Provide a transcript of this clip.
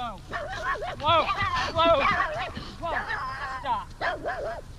Whoa. Whoa. Whoa. Whoa. Stop.